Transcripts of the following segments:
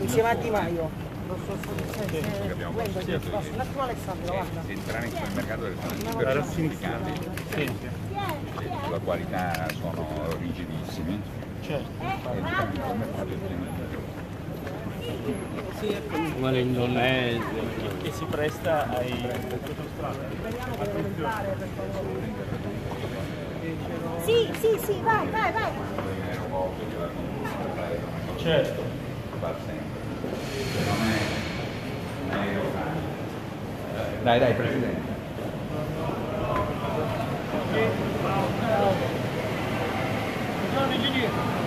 Insieme a Di Maio, l'attuale Alessandro, guarda. Entrare in quel mercato del super significati, sulla qualità sono rigidissimi. Certo. Come l'Indonesia, che si presta ai Sì, vai. Certo. Va sempre. Non è lontano. Dai, Presidente. Buongiorno ingegnere.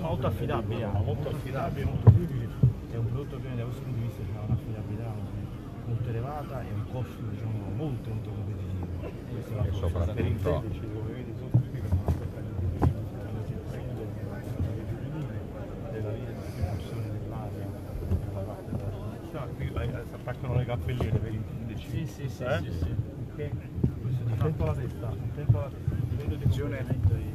Molto affidabile, molto semplice, è un prodotto che da questo punto di vista ha un'affidabilità molto elevata e un costo molto competitivo. Questa è la cosa per il tecnici, come vedi sono tutti che sono aspettati della distribuzione dell'area, della parte della città, si attaccano le cappelline per i tecnici. Sì. Questo ti fa la testa, il livello di componimento è molto elevato.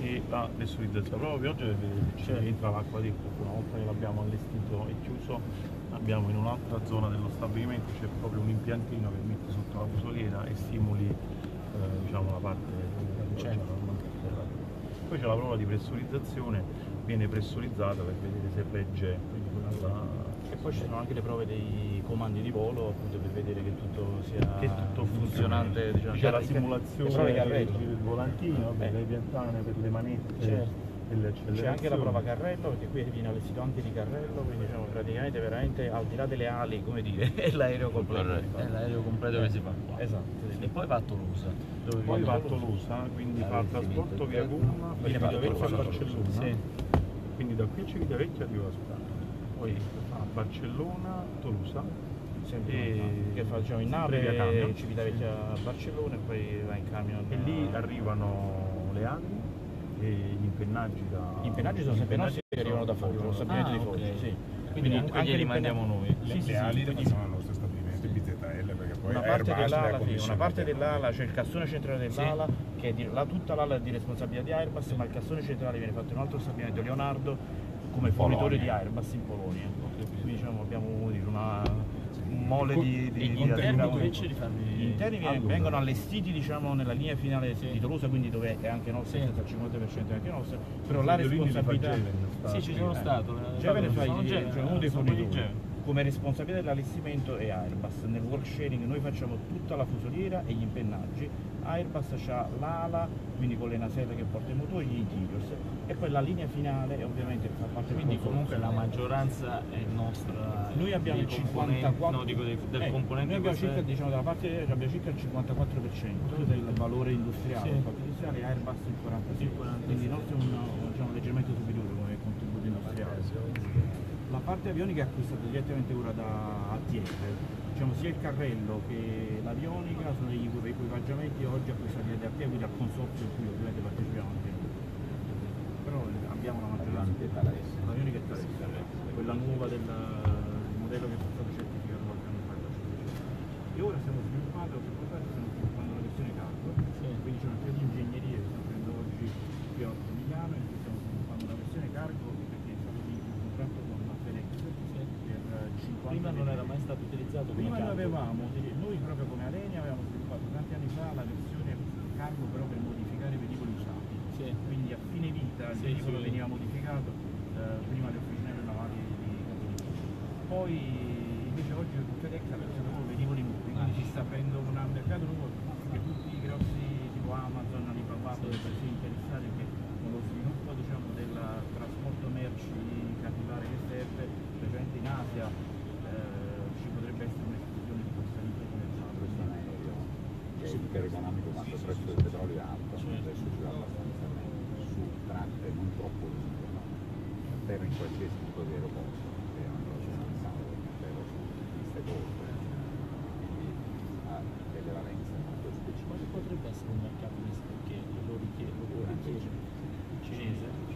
E la pressurizzazione proprio oggi ci entra l'acqua dentro. Una volta che l'abbiamo allestito e chiuso, abbiamo in un'altra zona dello stabilimento c'è proprio un impiantino che mette sotto la fusoliera e stimoli la parte della. Poi c'è la prova di pressurizzazione, viene pressurizzata per vedere se regge. E poi ci sono anche le prove dei comandi di volo, appunto, per vedere che tutto sia funzionante. C'è la simulazione del volantino, per le piantane, per le manette, c'è anche la prova carrello, perché qui viene allestito anche di carrello, quindi diciamo praticamente veramente al di là delle ali, come dire, è l'aereo completo. È l'aereo completo che si fa qua. Esatto. Sì. E poi va a Toulouse. Dove poi va a Toulouse, quindi fa il trasporto via gomma, viene da Vecchia a Barcellona. Sì. Quindi da qui c'è Civitavecchia di Ospedale, poi a Barcellona, Toulouse. Che facciamo in nave, Civitavecchia a Barcellona e poi va in camion. E lì arrivano le ali. E gli impennaggi da... Gli impennaggi sono sempre nostri che arrivano da Foggio, stabilimento di Foggio, okay. Sì. Quindi anche li mandiamo noi. Le ali le facciamo al nostro stabilimento BZL, perché poi una parte dell'ala, cioè il cassone centrale dell'ala, sì. Che è tutta l'ala è di responsabilità di Airbus, sì. Ma il cassone centrale viene fatto in un altro stabilimento, Leonardo, come fornitore di Airbus in Polonia. Quindi diciamo abbiamo una... mole di gli interni vengono allestiti diciamo nella linea finale di Toulouse, quindi dove è anche nostro, il 50% è anche nostro, però la responsabilità ci sono stato uno dei fornitori come responsabilità dell'allestimento è Airbus. Nel work sharing noi facciamo tutta la fusoliera e gli impennaggi, Airbus ha l'ala, quindi con le naselle che porta i motori, gli interiors, e poi la linea finale è ovviamente fa parte. Quindi comunque la maggioranza è nostra. Noi abbiamo il 54%, no, dico del componente. Noi abbiamo circa, diciamo, dalla parte abbiamo circa il 54% del valore industriale, sì. Industriale Airbus il 46%, sì, quindi il nostro è un, diciamo, leggermente superiore come contributo industriale. La parte avionica è acquistata direttamente ora da ATR. Diciamo, sia il carrello che l'avionica sono degli equipaggiamenti oggi acquistati da ATR, quindi al consorzio in cui ovviamente partecipiamo anche noi. Però abbiamo la maggioranza di l'avionica è Taranto, quella nuova del modello che è stato certificato qualche anno fa. E ora stiamo sviluppando la versione cargo, quindi c'è una serie di ingegnerie che sta prendendo oggi qui a Pomigliano e stiamo sviluppando la versione cargo perché è stato in contratto con la Fenex per 50. Prima non era mai stato utilizzato. Prima lo avevamo, noi proprio come Alenia avevamo sviluppato tanti anni fa la versione cargo però per modificare i veicoli usati. Sì. Quindi a fine vita il veicolo veniva modificato prima del prigioniero navale di Catania. Poi invece oggi per tutte le nuovi veicoli nuovi, quindi si sta aprendo un mercato nuovo che tutti i grossi tipo Amazon, Alibaba potrebbero essere interessati perché con lo sviluppo del trasporto merci capillare che serve, specialmente in Asia, ci potrebbe essere un'esplosione di questa linea commerciale. Questo è un settore economico quando il prezzo del petrolio è alto, adesso gira abbastanza su tratte non troppo lunghe, no? Per in qualsiasi tipo di aeroporto, che è una cosa pensata davvero su queste cose, quindi ha delle valenze molto specifiche. Quale potrebbe essere un mercato misto che lo richiede? Cinese?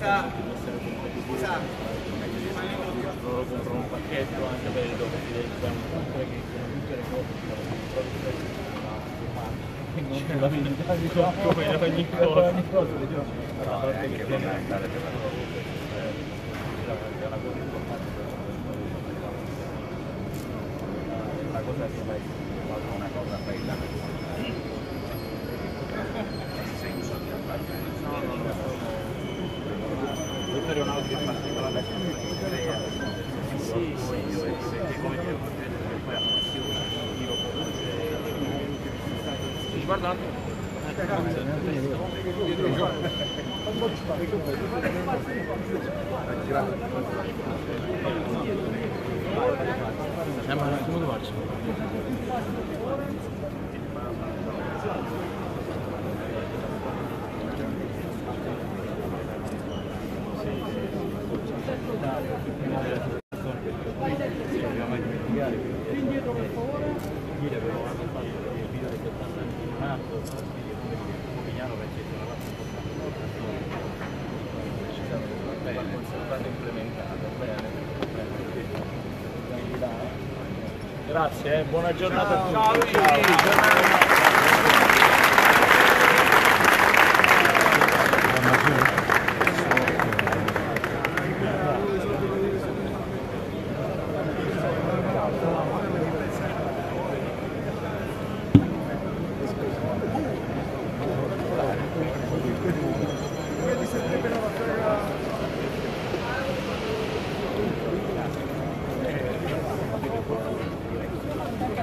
loro comprano un pacchetto anche per il dove si dedicano perché sono tutte le cose che non la vendita di troppo per ogni cosa, però a parte che viene andare per la cosa importante, la cosa che fai quando una cosa fai la senso di appartenere. Leonardo in particolare crea perché come dire poi la funzione io produce guardate grazie, buona giornata a tutti. Ciao,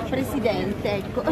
Presidente, ecco.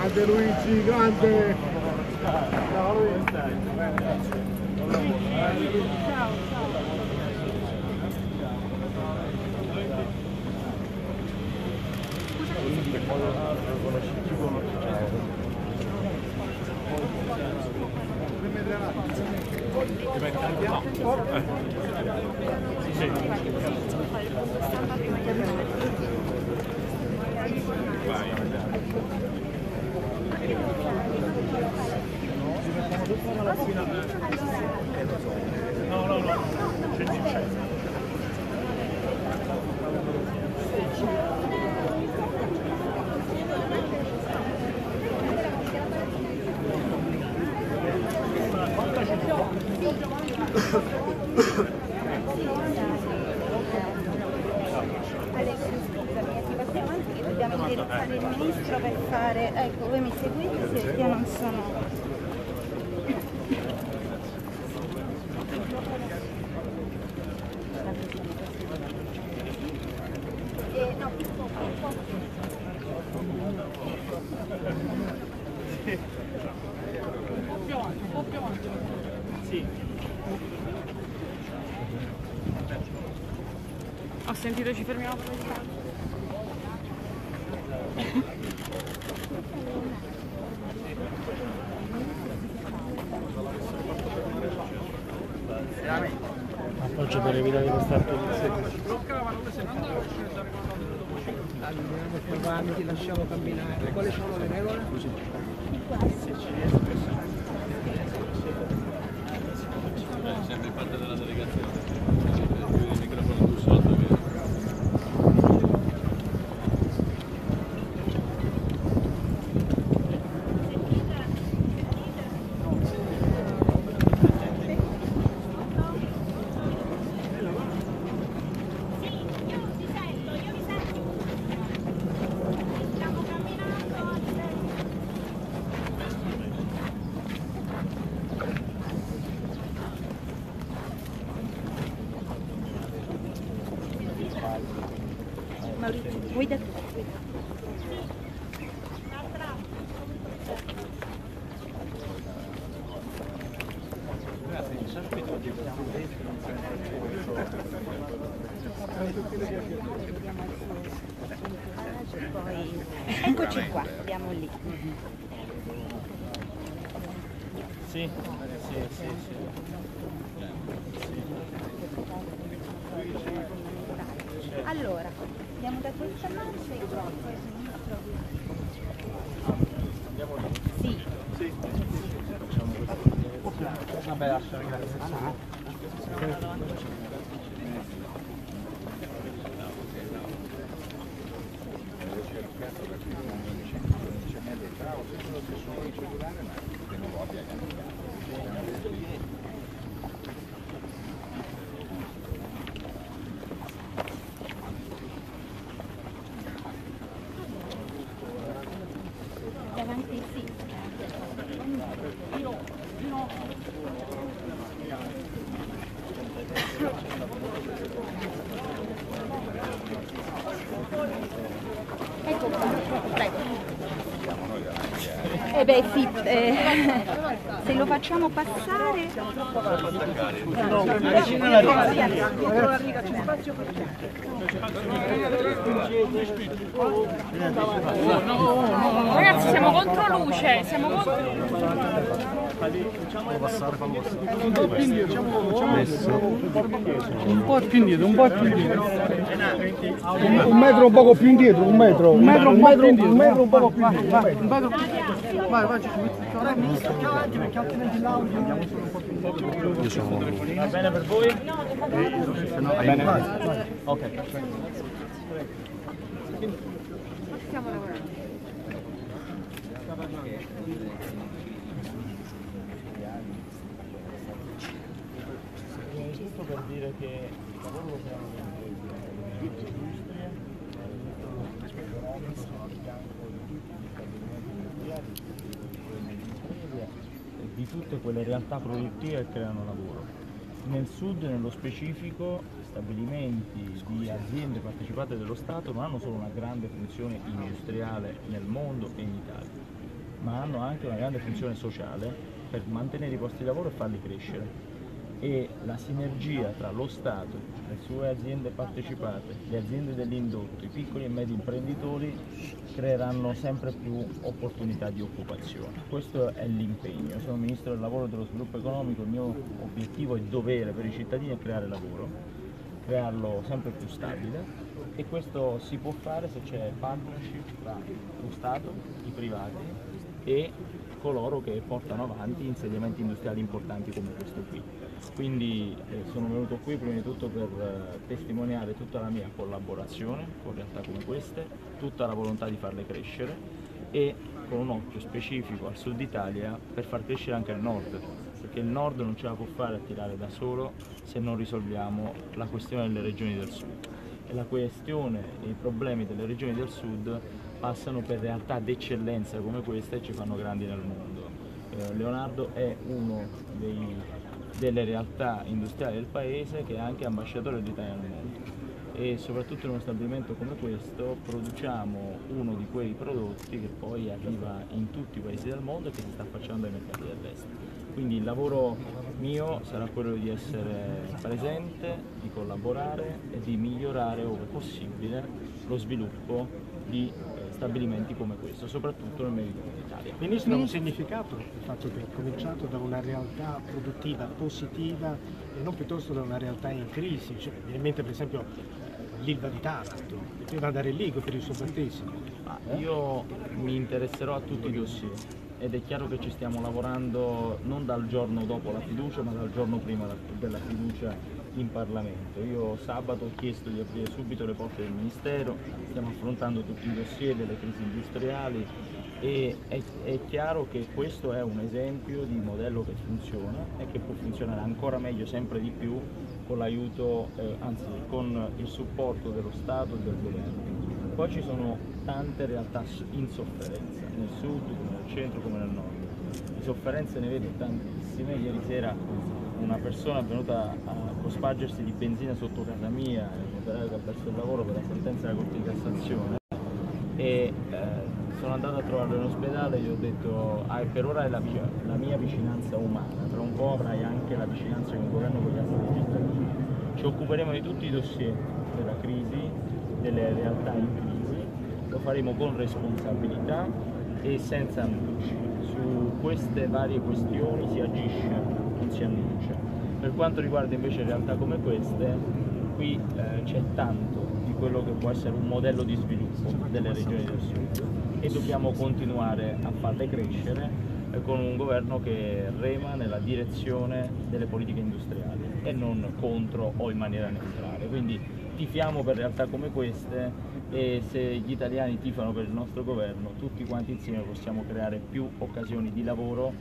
Grande Luigi, grande! Ciao Luigi! Ciao, ciao! Ecco, voi mi seguite se io non sono... no, un po' più avanti. Sì. Ho sentito, ci fermiamo per il appoggio per evitare questa polizia. Lasciamo camminare. Quali sono le regole? Se ci riesco sempre parte della delegazione. Eccoci qua, abbiamo lì. Sì, sì, sì, sì. Allora, andiamo da questa parte e andiamo lì. Sì. Sì. Vabbè, lascia, grazie. Davanti sì. Ecco qua, prego. Eh beh sì, se lo facciamo passare. No, vicino alla riga. Dietro la riga c'è spazio per tutti. Ragazzi, siamo contro luce, siamo contro luce. Facciamo passare con voi. Un po' più indietro, un po' più indietro. Un metro un poco più indietro, un metro. Un metro un po' più indietro. Un metro più indietro. Un metro più indietro. Vai, vai, ci sono. Va bene per voi? No, va bene. Ok. Stiamo lavorando. Giusto per dire che il lavoro lo siamo l'industria, sono al fianco di tutte quelle realtà produttive che creano lavoro. Nel sud, nello specifico, stabilimenti di aziende partecipate dello Stato non hanno solo una grande funzione industriale nel mondo e in Italia, ma hanno anche una grande funzione sociale per mantenere i posti di lavoro e farli crescere. E la sinergia tra lo Stato, le sue aziende partecipate, le aziende dell'indotto, i piccoli e medi imprenditori creeranno sempre più opportunità di occupazione. Questo è l'impegno. Sono Ministro del Lavoro e dello Sviluppo Economico, il mio obiettivo e dovere per i cittadini è creare lavoro, crearlo sempre più stabile, e questo si può fare se c'è partnership tra lo Stato, i privati e coloro che portano avanti insediamenti industriali importanti come questo qui. Quindi sono venuto qui prima di tutto per testimoniare tutta la mia collaborazione con realtà come queste, tutta la volontà di farle crescere e con un occhio specifico al sud Italia per far crescere anche il nord, perché il nord non ce la può fare a tirare da solo se non risolviamo la questione delle regioni del sud. E la questione e i problemi delle regioni del sud passano per realtà d'eccellenza come questa e ci fanno grandi nel mondo. Leonardo è uno delle realtà industriali del paese che è anche ambasciatore d'Italia nel mondo, e soprattutto in uno stabilimento come questo produciamo uno di quei prodotti che poi arriva in tutti i paesi del mondo e che si sta affacciando ai mercati dell'est. Quindi il lavoro mio sarà quello di essere presente, di collaborare e di migliorare ove possibile lo sviluppo di stabilimenti come questo, soprattutto nel meridione d'Italia. Ministro, ha un significato il fatto che è cominciato da una realtà produttiva positiva e non piuttosto da una realtà in crisi, cioè, mi viene in mente per esempio l'Ilva di Taranto, poteva dare lì per il suo battesimo. Io mi interesserò a tutti i dossier ed è chiaro che ci stiamo lavorando non dal giorno dopo la fiducia ma dal giorno prima della fiducia in Parlamento. Io sabato ho chiesto di aprire subito le porte del Ministero, stiamo affrontando tutti i dossier delle crisi industriali e è chiaro che questo è un esempio di modello che funziona e che può funzionare ancora meglio, sempre di più, con l'aiuto, anzi con il supporto dello Stato e del governo. Poi ci sono tante realtà in sofferenza, nel sud, come nel centro, come nel nord. Di sofferenze ne vedo tantissime. Ieri sera una persona è venuta a cospargersi di benzina sotto casa mia, un operaio che ha perso il lavoro per la sentenza della Corte di Cassazione, e sono andato a trovarlo all'ospedale e gli ho detto per ora è la mia vicinanza umana, tra un po' avrai anche la vicinanza con il governo, con gli altri cittadini. Ci occuperemo di tutti i dossier della crisi, delle realtà in crisi, lo faremo con responsabilità e senza annunci. Su queste varie questioni si agisce, non si annuncia. Per quanto riguarda invece realtà come queste, qui c'è tanto di quello che può essere un modello di sviluppo delle regioni del sud e dobbiamo continuare a farle crescere con un governo che rema nella direzione delle politiche industriali e non contro o in maniera neutrale. Quindi tifiamo per realtà come queste e se gli italiani tifano per il nostro governo, tutti quanti insieme possiamo creare più occasioni di lavoro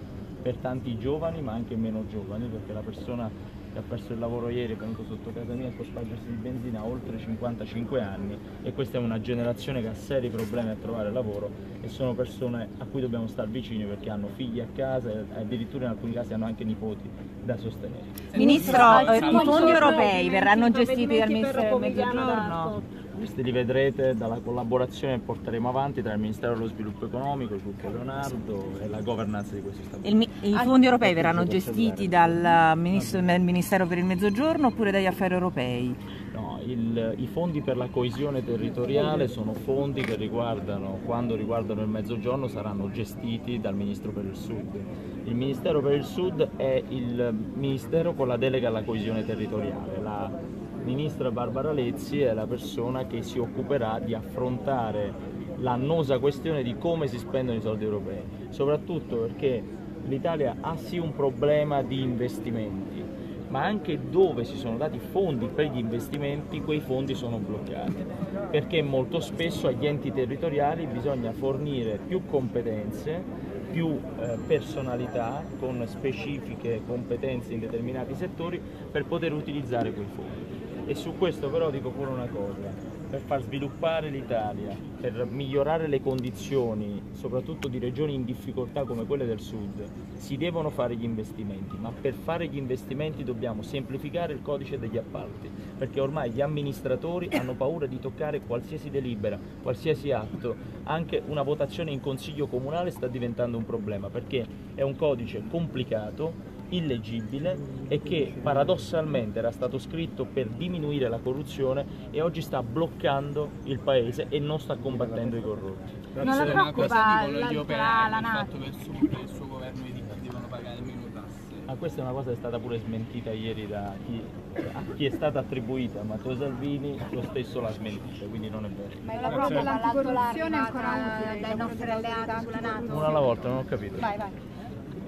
per tanti giovani ma anche meno giovani, perché la persona che ha perso il lavoro ieri è venuto sotto casa mia per spargersi di benzina, ha oltre 55 anni e questa è una generazione che ha seri problemi a trovare lavoro e sono persone a cui dobbiamo star vicini perché hanno figli a casa e addirittura in alcuni casi hanno anche nipoti da sostenere. Ministro, i fondi europei verranno gestiti dal Ministero del Mezzogiorno? Questi li vedrete dalla collaborazione che porteremo avanti tra il Ministero dello Sviluppo Economico, il gruppo Leonardo e la governanza di questo Stato. I fondi europei verranno gestiti dal Ministero per il Mezzogiorno oppure dagli affari europei? No, i fondi per la coesione territoriale sono fondi che riguardano, quando riguardano il Mezzogiorno, saranno gestiti dal Ministro per il Sud. Il Ministero per il Sud è il Ministero con la delega alla coesione territoriale. La ministra Barbara Lezzi è la persona che si occuperà di affrontare l'annosa questione di come si spendono i soldi europei, soprattutto perché l'Italia ha sì un problema di investimenti, ma anche dove si sono dati fondi per gli investimenti, quei fondi sono bloccati, perché molto spesso agli enti territoriali bisogna fornire più competenze, più personalità con specifiche competenze in determinati settori per poter utilizzare quei fondi. E su questo però dico pure una cosa, per far sviluppare l'Italia, per migliorare le condizioni, soprattutto di regioni in difficoltà come quelle del sud, si devono fare gli investimenti, ma per fare gli investimenti dobbiamo semplificare il codice degli appalti, perché ormai gli amministratori hanno paura di toccare qualsiasi delibera, qualsiasi atto, anche una votazione in consiglio comunale sta diventando un problema, perché è un codice complicato, illeggibile e che paradossalmente era stato scritto per diminuire la corruzione e oggi sta bloccando il paese e non sta combattendo i corrotti. Non la preoccupa la NATO? Il fatto che il suo governo e i ricchi devono pagare meno tasse? Questa è una cosa che è stata pure smentita ieri da a chi è stata attribuita, Matteo Salvini lo stesso l'ha smentita, quindi non è vero. Ma la prova dell'anticorruzione è ancora utile dai nostri alleati sulla NATO? Una alla volta, non ho capito. Vai.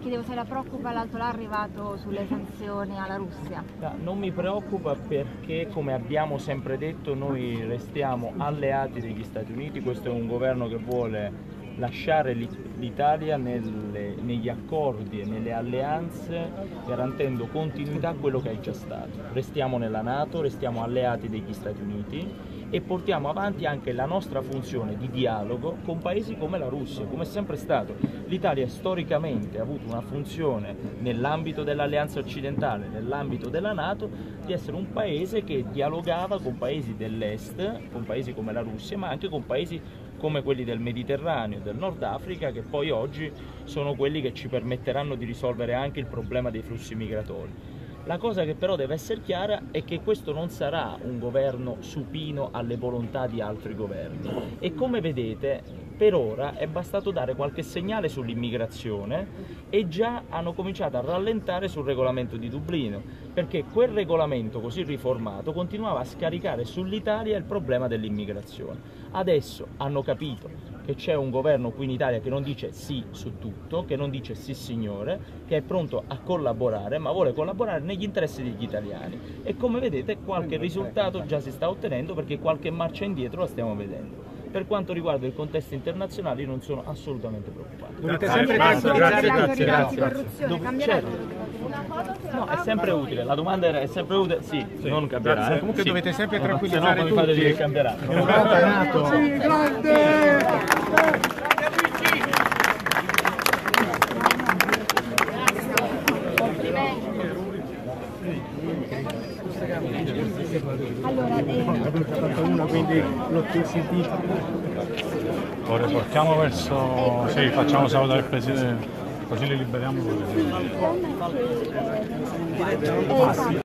Chiedevo se la preoccupa l'altolà arrivato sulle sanzioni alla Russia. No, non mi preoccupa perché, come abbiamo sempre detto, noi restiamo alleati degli Stati Uniti. Questo è un governo che vuole lasciare l'Italia negli accordi e nelle alleanze, garantendo continuità a quello che è già stato. Restiamo nella NATO, restiamo alleati degli Stati Uniti e portiamo avanti anche la nostra funzione di dialogo con paesi come la Russia, come è sempre stato. L'Italia storicamente ha avuto una funzione nell'ambito dell'alleanza occidentale, nell'ambito della NATO, di essere un paese che dialogava con paesi dell'est, con paesi come la Russia, ma anche con paesi come quelli del Mediterraneo, del Nord Africa, che poi oggi sono quelli che ci permetteranno di risolvere anche il problema dei flussi migratori. La cosa che però deve essere chiara è che questo non sarà un governo supino alle volontà di altri governi e, come vedete, per ora è bastato dare qualche segnale sull'immigrazione e già hanno cominciato a rallentare sul regolamento di Dublino, perché quel regolamento così riformato continuava a scaricare sull'Italia il problema dell'immigrazione. Adesso hanno capito che c'è un governo qui in Italia che non dice sì su tutto, che non dice sì signore, che è pronto a collaborare, ma vuole collaborare negli interessi degli italiani e, come vedete, qualche risultato già si sta ottenendo perché qualche marcia indietro la stiamo vedendo. Per quanto riguarda il contesto internazionale, io non sono assolutamente preoccupato. Volete sempre No, è sempre utile. La domanda era: è sempre utile? Sì. Non cambierà. Comunque dovete sempre tranquillizzare tutti. Se no, poi mi fate dire che cambierà. Grande! Allora, quindi lo si dice. Lo riportiamo verso... Sì, facciamo salutare il Presidente, così li liberiamo.